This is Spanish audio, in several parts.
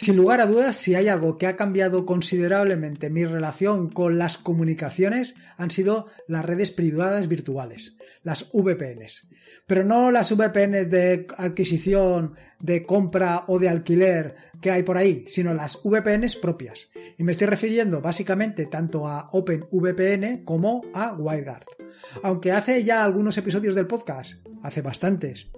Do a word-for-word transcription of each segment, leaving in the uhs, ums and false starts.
Sin lugar a dudas, si hay algo que ha cambiado considerablemente mi relación con las comunicaciones, han sido las redes privadas virtuales, las V P Ns. Pero no las V P Ns de adquisición, de compra o de alquiler que hay por ahí, sino las V P Ns propias. Y me estoy refiriendo básicamente tanto a OpenVPN como a WireGuard. Aunque hace ya algunos episodios del podcast, hace bastantes,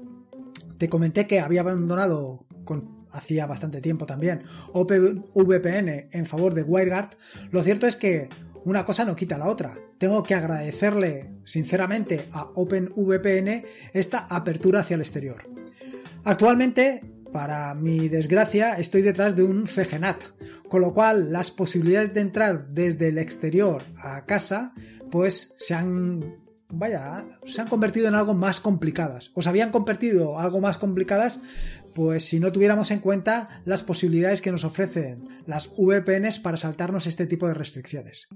te comenté que había abandonado con... hacía bastante tiempo también, OpenVPN en favor de WireGuard, lo cierto es que una cosa no quita la otra. Tengo que agradecerle sinceramente a OpenVPN esta apertura hacia el exterior. Actualmente, para mi desgracia, estoy detrás de un C G NAT, con lo cual las posibilidades de entrar desde el exterior a casa pues se han... vaya, se han convertido en algo más complicadas, o se habían convertido algo más complicadas, pues si no tuviéramos en cuenta las posibilidades que nos ofrecen las V P Ns para saltarnos este tipo de restricciones.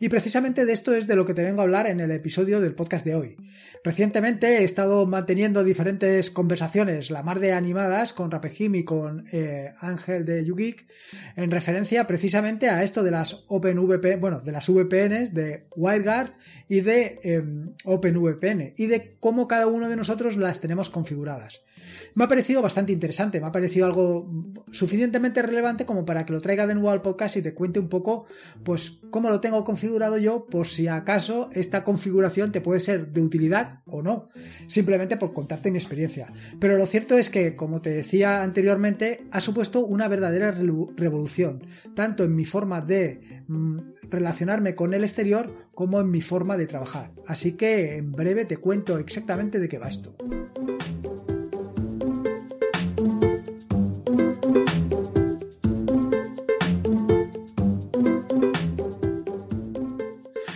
Y precisamente de esto es de lo que te vengo a hablar en el episodio del podcast de hoy. Recientemente he estado manteniendo diferentes conversaciones, la mar de animadas, con Rapejim y con eh, Ángel de Ugeek, en referencia precisamente a esto de las OpenVPN, bueno, de las V P Ns, de WireGuard y de eh, OpenVPN, y de cómo cada uno de nosotros las tenemos configuradas. Me ha parecido bastante interesante, me ha parecido algo suficientemente relevante como para que lo traiga de nuevo al podcast y te cuente un poco pues cómo lo tengo configurado yo, por si acaso esta configuración te puede ser de utilidad o no, simplemente por contarte mi experiencia. Pero lo cierto es que, como te decía anteriormente, ha supuesto una verdadera revolución, tanto en mi forma de mmm, relacionarme con el exterior como en mi forma de trabajar. Así que en breve te cuento exactamente de qué va esto.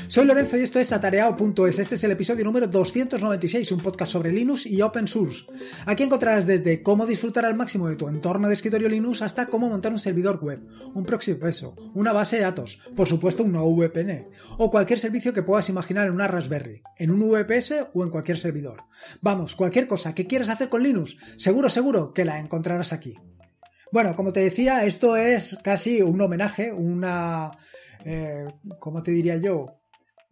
Soy Lorenzo y esto es Atareao punto es. Este es el episodio número doscientos noventa y seis, un podcast sobre Linux y Open Source. Aquí encontrarás desde cómo disfrutar al máximo de tu entorno de escritorio Linux hasta cómo montar un servidor web, un proxy peso, una base de datos, por supuesto una V P N, o cualquier servicio que puedas imaginar en una Raspberry, en un V P S o en cualquier servidor. Vamos, cualquier cosa que quieras hacer con Linux, seguro, seguro que la encontrarás aquí. Bueno, como te decía, esto es casi un homenaje, una... Eh, ¿cómo te diría yo?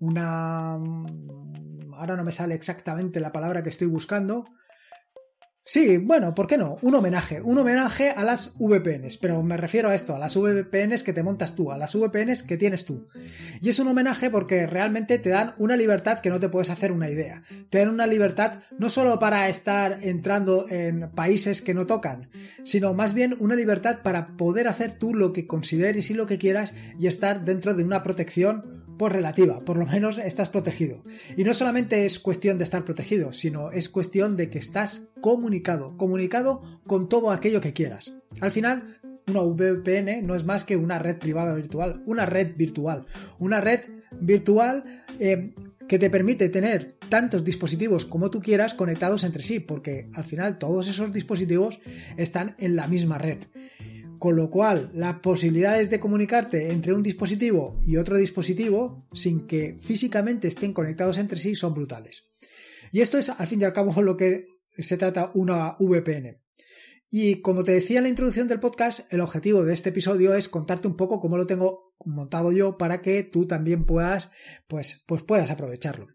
Una... ahora no me sale exactamente la palabra que estoy buscando. Sí, bueno, ¿por qué no? Un homenaje, un homenaje a las V P Ns, pero me refiero a esto, a las V P Ns que te montas tú, a las V P Ns que tienes tú. Y es un homenaje porque realmente te dan una libertad que no te puedes hacer una idea. Te dan una libertad no solo para estar entrando en países que no tocan, sino más bien una libertad para poder hacer tú lo que consideres y lo que quieras y estar dentro de una protección pues relativa, por lo menos estás protegido. Y no solamente es cuestión de estar protegido, sino es cuestión de que estás comunicado, comunicado con todo aquello que quieras. Al final, una V P N no es más que una red privada virtual, una red virtual, una red virtual eh, que te permite tener tantos dispositivos como tú quieras conectados entre sí, porque al final todos esos dispositivos están en la misma red. Con lo cual, las posibilidades de comunicarte entre un dispositivo y otro dispositivo sin que físicamente estén conectados entre sí son brutales. Y esto es, al fin y al cabo, lo que se trata una V P N. Y como te decía en la introducción del podcast, el objetivo de este episodio es contarte un poco cómo lo tengo montado yo para que tú también puedas, pues, pues puedas aprovecharlo.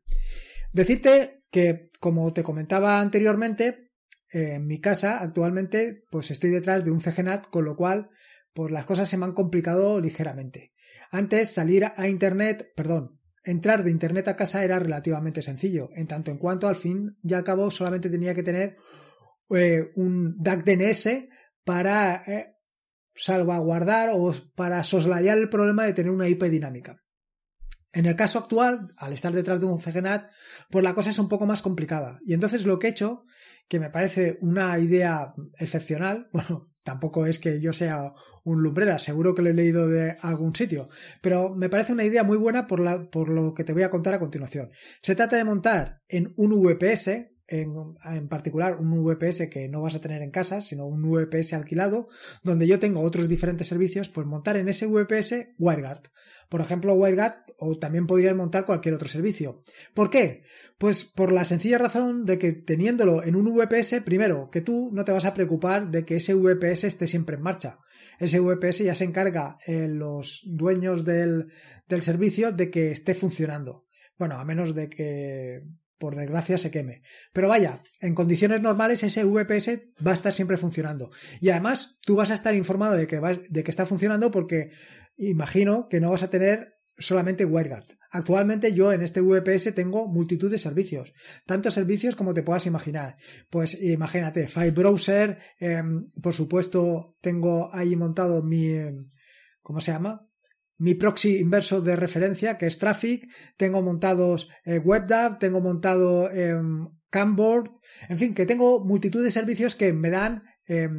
Decirte que, como te comentaba anteriormente, en mi casa actualmente pues estoy detrás de un C G NAT, con lo cual pues las cosas se me han complicado ligeramente. Antes salir a internet, perdón, entrar de internet a casa era relativamente sencillo, en tanto en cuanto al fin y al cabo solamente tenía que tener eh, un D A C D N S para eh, salvaguardar o para soslayar el problema de tener una I P dinámica. En el caso actual, al estar detrás de un C G NAT, pues la cosa es un poco más complicada. Y entonces lo que he hecho, que me parece una idea excepcional, bueno, tampoco es que yo sea un lumbrera, seguro que lo he leído de algún sitio, pero me parece una idea muy buena por, la, por lo que te voy a contar a continuación. Se trata de montar en un V P S, en, en particular un V P S que no vas a tener en casa, sino un V P S alquilado, donde yo tengo otros diferentes servicios, pues montar en ese V P S WireGuard. Por ejemplo, WireGuard, o también podrías montar cualquier otro servicio. ¿Por qué? Pues por la sencilla razón de que teniéndolo en un V P S, primero, que tú no te vas a preocupar de que ese V P S esté siempre en marcha. Ese V P S ya se encarga eh, los dueños del, del servicio de que esté funcionando. Bueno, a menos de que, por desgracia, se queme. Pero vaya, en condiciones normales ese V P S va a estar siempre funcionando. Y además, tú vas a estar informado de que, va, de que está funcionando porque imagino que no vas a tener solamente WireGuard. Actualmente yo en este V P S tengo multitud de servicios, tantos servicios como te puedas imaginar. Pues imagínate, FileBrowser, eh, por supuesto tengo ahí montado mi, ¿cómo se llama? Mi proxy inverso de referencia, que es Traffic, tengo montados eh, WebDAV, tengo montado eh, CamBoard, en fin, que tengo multitud de servicios que me dan eh,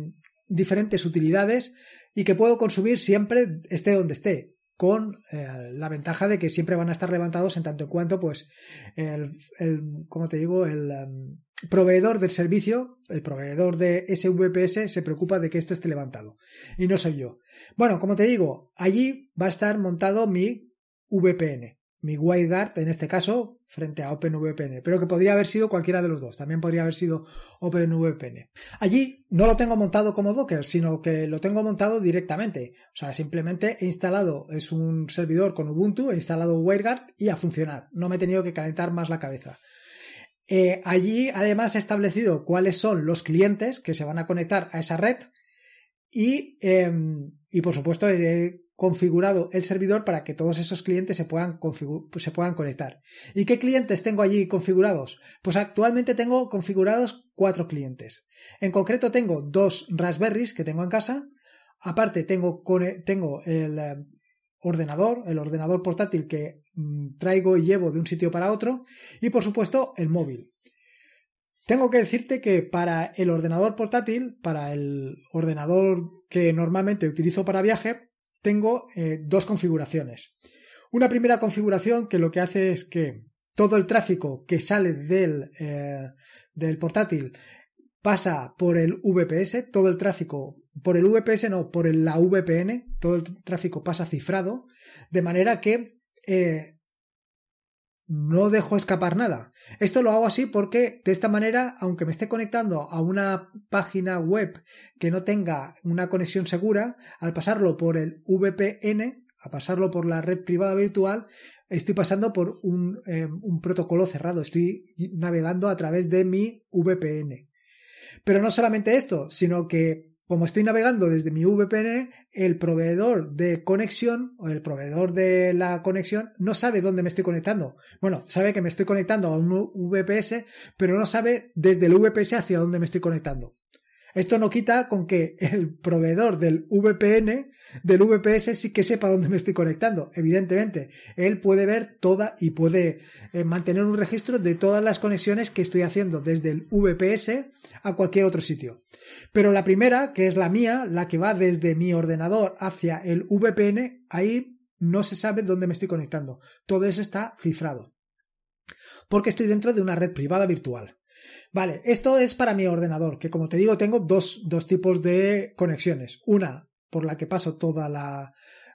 diferentes utilidades y que puedo consumir siempre, esté donde esté, con eh, la ventaja de que siempre van a estar levantados en tanto en cuanto pues el, el como te digo el um, proveedor del servicio, el proveedor de ese V P S se preocupa de que esto esté levantado y no soy yo. Bueno, como te digo, allí va a estar montado mi V P N, mi WireGuard en este caso frente a OpenVPN, pero que podría haber sido cualquiera de los dos, también podría haber sido OpenVPN. Allí no lo tengo montado como Docker, sino que lo tengo montado directamente, o sea, simplemente he instalado, es un servidor con Ubuntu, he instalado WireGuard y a funcionar, no me he tenido que calentar más la cabeza. Eh, allí además he establecido cuáles son los clientes que se van a conectar a esa red y, eh, y por supuesto he configurado el servidor para que todos esos clientes se puedan, se puedan conectar. ¿Y qué clientes tengo allí configurados? Pues actualmente tengo configurados cuatro clientes. En concreto tengo dos Raspberries que tengo en casa. Aparte tengo, tengo el ordenador, el ordenador portátil que traigo y llevo de un sitio para otro. Y por supuesto el móvil. Tengo que decirte que para el ordenador portátil, para el ordenador que normalmente utilizo para viaje, tengo eh, dos configuraciones. Una primera configuración que lo que hace es que todo el tráfico que sale del, eh, del portátil pasa por el V P S, todo el tráfico, por el V P S no, por el, la V P N, todo el tráfico pasa cifrado, de manera que eh, no dejo escapar nada. Esto lo hago así porque de esta manera, aunque me esté conectando a una página web que no tenga una conexión segura, al pasarlo por el V P N, a pasarlo por la red privada virtual, estoy pasando por un, eh, un protocolo cerrado, estoy navegando a través de mi V P N. Pero no solamente esto, sino que como estoy navegando desde mi V P N, el proveedor de conexión o el proveedor de la conexión no sabe dónde me estoy conectando. Bueno, sabe que me estoy conectando a un V P S, pero no sabe desde el V P S hacia dónde me estoy conectando. Esto no quita con que el proveedor del V P N, del V P S, sí que sepa dónde me estoy conectando. Evidentemente, él puede ver toda y puede eh, mantener un registro de todas las conexiones que estoy haciendo desde el V P S a cualquier otro sitio. Pero la primera, que es la mía, la que va desde mi ordenador hacia el V P N, ahí no se sabe dónde me estoy conectando. Todo eso está cifrado. Porque estoy dentro de una red privada virtual. Vale, esto es para mi ordenador, que como te digo tengo dos, dos tipos de conexiones. Una por la que paso todas las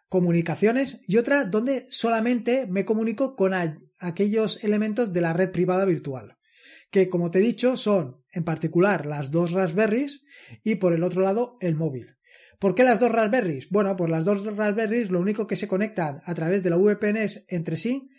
comunicaciones y otra donde solamente me comunico con a, aquellos elementos de la red privada virtual, que como te he dicho son en particular las dos Raspberries y por el otro lado el móvil. ¿Por qué las dos Raspberries? Bueno, pues las dos Raspberries lo único que se conectan a través de la V P N es entre sí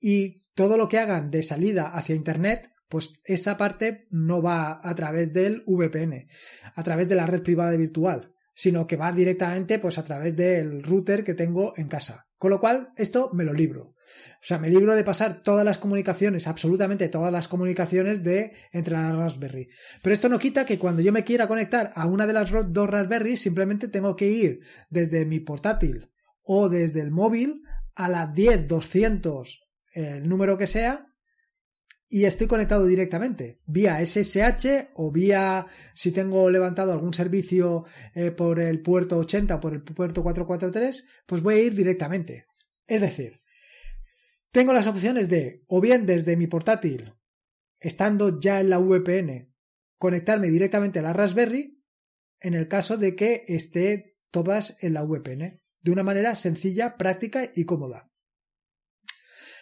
y todo lo que hagan de salida hacia internet, pues esa parte no va a través del V P N, a través de la red privada virtual, sino que va directamente pues a través del router que tengo en casa. Con lo cual, esto me lo libro. O sea, me libro de pasar todas las comunicaciones, absolutamente todas las comunicaciones de entre las Raspberry. Pero esto no quita que cuando yo me quiera conectar a una de las dos Raspberry, simplemente tengo que ir desde mi portátil o desde el móvil a la diez doscientos, el número que sea, y estoy conectado directamente vía S S H o vía, si tengo levantado algún servicio eh, por el puerto ochenta o por el puerto cuatrocientos cuarenta y tres, pues voy a ir directamente. Es decir, tengo las opciones de o bien desde mi portátil estando ya en la V P N, conectarme directamente a la Raspberry en el caso de que esté todas en la V P N, de una manera sencilla, práctica y cómoda.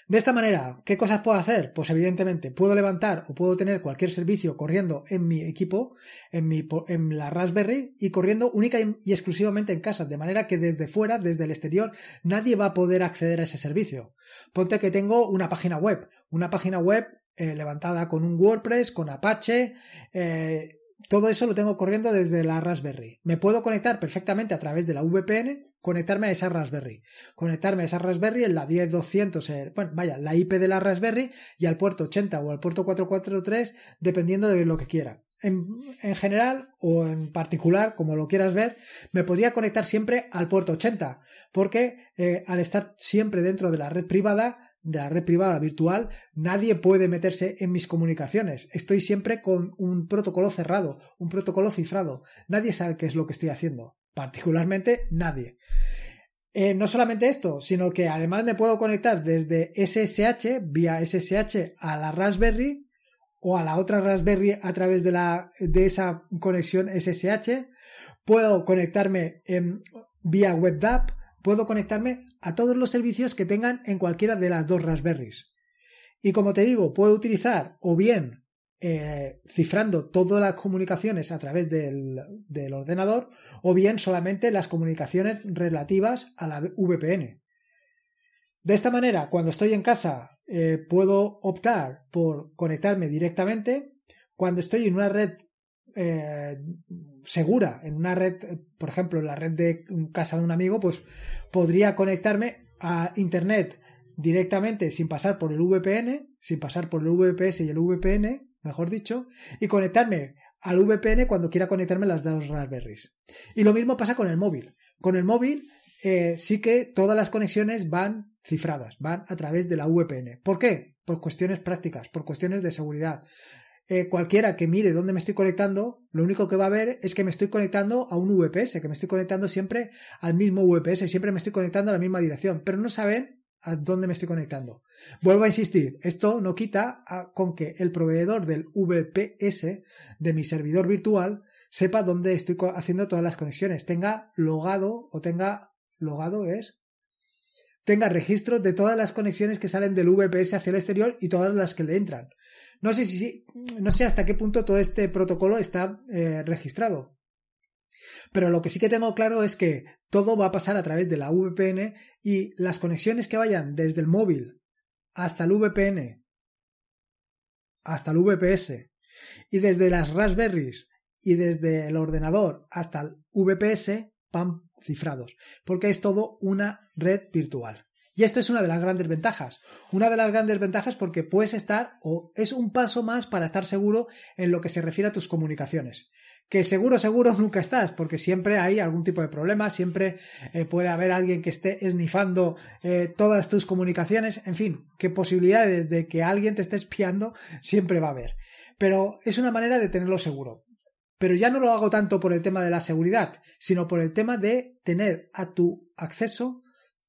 De esta manera, ¿qué cosas puedo hacer? Pues evidentemente puedo levantar o puedo tener cualquier servicio corriendo en mi equipo, en, mi, en la Raspberry, y corriendo única y exclusivamente en casa, de manera que desde fuera, desde el exterior, nadie va a poder acceder a ese servicio. Ponte que tengo una página web, una página web eh, levantada con un WordPress, con Apache, eh, todo eso lo tengo corriendo desde la Raspberry. Me puedo conectar perfectamente a través de la V P N, conectarme a esa Raspberry, conectarme a esa Raspberry en la diez doscientos, bueno, vaya, la I P de la Raspberry, y al puerto ochenta o al puerto cuatrocientos cuarenta y tres, dependiendo de lo que quiera. En, en general o en particular, como lo quieras ver, me podría conectar siempre al puerto ochenta, porque eh, al estar siempre dentro de la red privada, de la red privada virtual, nadie puede meterse en mis comunicaciones. Estoy siempre con un protocolo cerrado, un protocolo cifrado. Nadie sabe qué es lo que estoy haciendo, particularmente nadie. Eh, no solamente esto, sino que además me puedo conectar desde S S H, vía S S H, a la Raspberry o a la otra Raspberry a través de, la, de esa conexión S S H. Puedo conectarme en, vía WebDAV, puedo conectarme a todos los servicios que tengan en cualquiera de las dos Raspberries. Y como te digo, puedo utilizar o bien eh, cifrando todas las comunicaciones a través del, del ordenador, o bien solamente las comunicaciones relativas a la V P N. De esta manera, cuando estoy en casa, eh, puedo optar por conectarme directamente. Cuando estoy en una red Eh, segura, en una red, por ejemplo, en la red de casa de un amigo, pues podría conectarme a internet directamente sin pasar por el V P N, sin pasar por el V P S y el V P N, mejor dicho, y conectarme al V P N cuando quiera conectarme las dos Raspberries. Y lo mismo pasa con el móvil. Con el móvil eh, sí que todas las conexiones van cifradas, van a través de la V P N. ¿Por qué? Por cuestiones prácticas, por cuestiones de seguridad. Eh, cualquiera que mire dónde me estoy conectando, lo único que va a ver es que me estoy conectando a un V P S, que me estoy conectando siempre al mismo V P S, siempre me estoy conectando a la misma dirección, pero no saben a dónde me estoy conectando. Vuelvo a insistir, esto no quita a, con que el proveedor del V P S de mi servidor virtual sepa dónde estoy haciendo todas las conexiones, tenga logado o tenga logado es tenga registro de todas las conexiones que salen del V P S hacia el exterior y todas las que le entran. No sé, si, si, no sé hasta qué punto todo este protocolo está eh, registrado. Pero lo que sí que tengo claro es que todo va a pasar a través de la V P N, y las conexiones que vayan desde el móvil hasta el V P N, hasta el V P S, y desde las Raspberries y desde el ordenador hasta el V P S van cifrados, porque es todo una red virtual. Y esto es una de las grandes ventajas. Una de las grandes ventajas porque puedes estar, o es un paso más para estar seguro en lo que se refiere a tus comunicaciones. Que seguro, seguro nunca estás, porque siempre hay algún tipo de problema, siempre eh, puede haber alguien que esté esnifando eh, todas tus comunicaciones, en fin, qué posibilidades de que alguien te esté espiando siempre va a haber. Pero es una manera de tenerlo seguro. Pero ya no lo hago tanto por el tema de la seguridad, sino por el tema de tener a tu acceso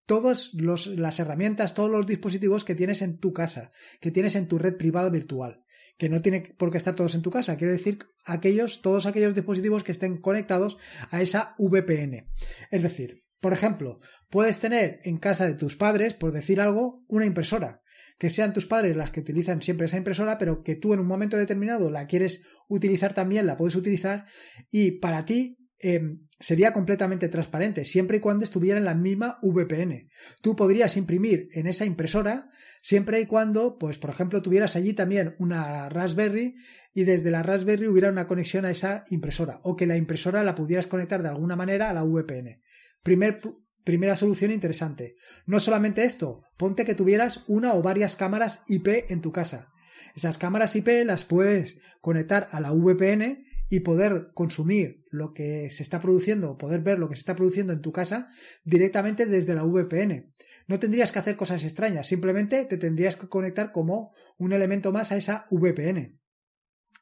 todas las herramientas, todos los dispositivos que tienes en tu casa, que tienes en tu red privada virtual, que no tiene por qué estar todos en tu casa, quiero decir aquellos, todos aquellos dispositivos que estén conectados a esa V P N. Es decir, por ejemplo, puedes tener en casa de tus padres, por decir algo, una impresora, que sean tus padres las que utilizan siempre esa impresora, pero que tú en un momento determinado la quieres utilizar también, la puedes utilizar, y para ti Eh, sería completamente transparente siempre y cuando estuviera en la misma V P N. Tú podrías imprimir en esa impresora siempre y cuando, pues por ejemplo, tuvieras allí también una Raspberry y desde la Raspberry hubiera una conexión a esa impresora, o que la impresora la pudieras conectar de alguna manera a la V P N. Primer, primera solución interesante. No solamente esto, ponte que tuvieras una o varias cámaras I P en tu casa. Esas cámaras I P las puedes conectar a la V P N y poder consumir lo que se está produciendo, poder ver lo que se está produciendo en tu casa directamente desde la V P N. No tendrías que hacer cosas extrañas, simplemente te tendrías que conectar como un elemento más a esa V P N.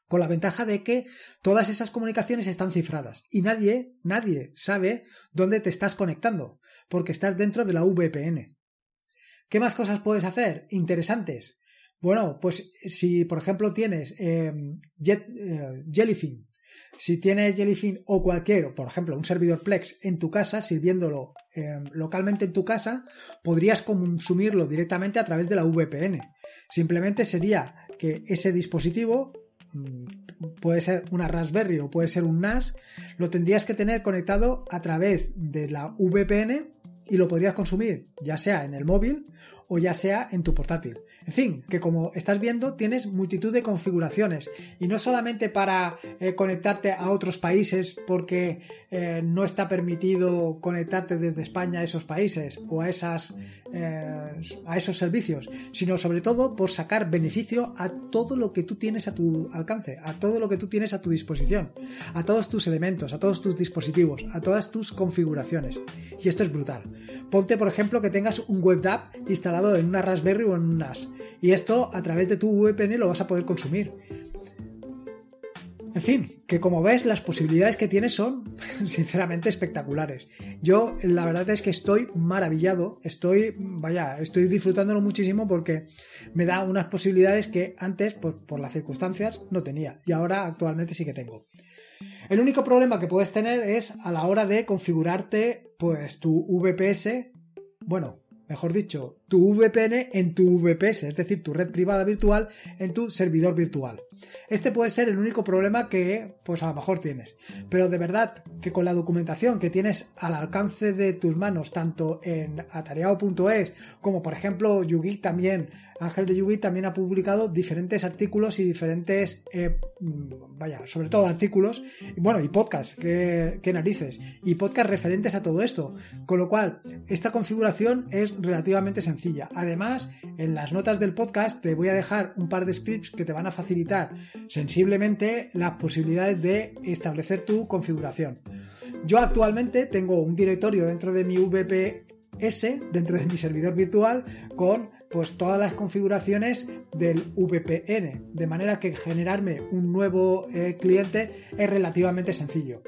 Con la ventaja de que todas esas comunicaciones están cifradas y nadie, nadie sabe dónde te estás conectando, porque estás dentro de la V P N. ¿Qué más cosas puedes hacer interesantes? Bueno, pues si por ejemplo tienes eh, Jet, eh, Jellyfin, si tienes Jellyfin o cualquier, por ejemplo, un servidor Plex en tu casa, sirviéndolo eh, localmente en tu casa, podrías consumirlo directamente a través de la V P N. Simplemente sería que ese dispositivo, puede ser una Raspberry o puede ser un N A S, lo tendrías que tener conectado a través de la V P N y lo podrías consumir ya sea en el móvil o ya sea en tu portátil. En fin, que como estás viendo tienes multitud de configuraciones y no solamente para eh, conectarte a otros países porque eh, no está permitido conectarte desde España a esos países o a, esas, eh, a esos servicios, sino sobre todo por sacar beneficio a todo lo que tú tienes a tu alcance, a todo lo que tú tienes a tu disposición, a todos tus elementos, a todos tus dispositivos, a todas tus configuraciones. Y esto es brutal. Ponte por ejemplo que tengas un WebDAV instalado en una Raspberry o en un N A S, y esto a través de tu V P N lo vas a poder consumir. En fin, que como ves las posibilidades que tienes son sinceramente espectaculares. Yo la verdad es que estoy maravillado, estoy, vaya, estoy disfrutándolo muchísimo porque me da unas posibilidades que antes por, por las circunstancias no tenía y ahora actualmente sí que tengo. El único problema que puedes tener es a la hora de configurarte pues tu V P S, bueno, mejor dicho, tu V P N en tu V P S, es decir, tu red privada virtual en tu servidor virtual. Este puede ser el único problema que, pues a lo mejor tienes. Pero de verdad, que con la documentación que tienes al alcance de tus manos, tanto en Atareao punto es, como por ejemplo Ugeek también, Ángel de Ugeek también ha publicado diferentes artículos y diferentes, eh, vaya, sobre todo artículos, y bueno, y podcasts, que, que narices, y podcasts referentes a todo esto. Con lo cual, esta configuración es relativamente sencilla. Sencilla. Además, en las notas del podcast te voy a dejar un par de scripts que te van a facilitar sensiblemente las posibilidades de establecer tu configuración. Yo actualmente tengo un directorio dentro de mi V P S, dentro de mi servidor virtual, con pues todas las configuraciones del V P N, de manera que generarme un nuevo eh, cliente es relativamente sencillo.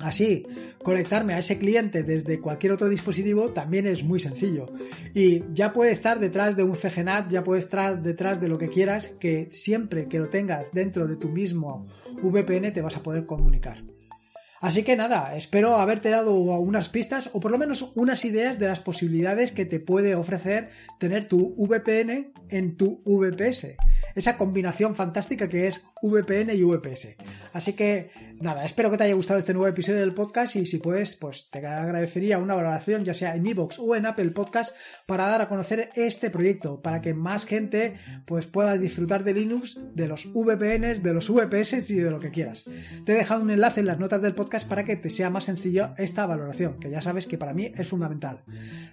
Así, conectarme a ese cliente desde cualquier otro dispositivo también es muy sencillo. Y ya puede estar detrás de un C G NAT, ya puede estar detrás de lo que quieras, que siempre que lo tengas dentro de tu mismo V P N te vas a poder comunicar. Así que nada, espero haberte dado unas pistas o por lo menos unas ideas de las posibilidades que te puede ofrecer tener tu V P N en tu V P S. Esa combinación fantástica que es V P N y V P S. Así que nada, espero que te haya gustado este nuevo episodio del podcast y si puedes, pues te agradecería una valoración ya sea en iVoox o en Apple Podcast para dar a conocer este proyecto, para que más gente pues pueda disfrutar de Linux, de los V P Ns, de los V P S y de lo que quieras. Te he dejado un enlace en las notas del podcast para que te sea más sencillo esta valoración, que ya sabes que para mí es fundamental.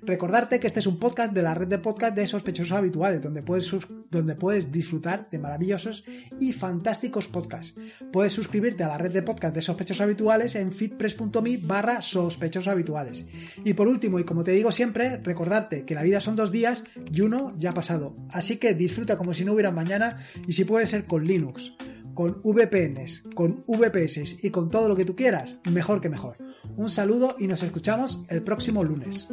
Recordarte que este es un podcast de la red de podcast de Sospechosos Habituales, donde puedes, donde puedes disfrutar de maravillosos y fantásticos podcasts. Puedes suscribirte a la red de podcast de Sospechosos Habituales en feedpress punto me barra sospechosos habituales. Y por último, y como te digo siempre, recordarte que la vida son dos días y uno ya ha pasado, así que disfruta como si no hubiera mañana y si puede ser con Linux, con V P Ns, con V P S y con todo lo que tú quieras, mejor que mejor. Un saludo y nos escuchamos el próximo lunes.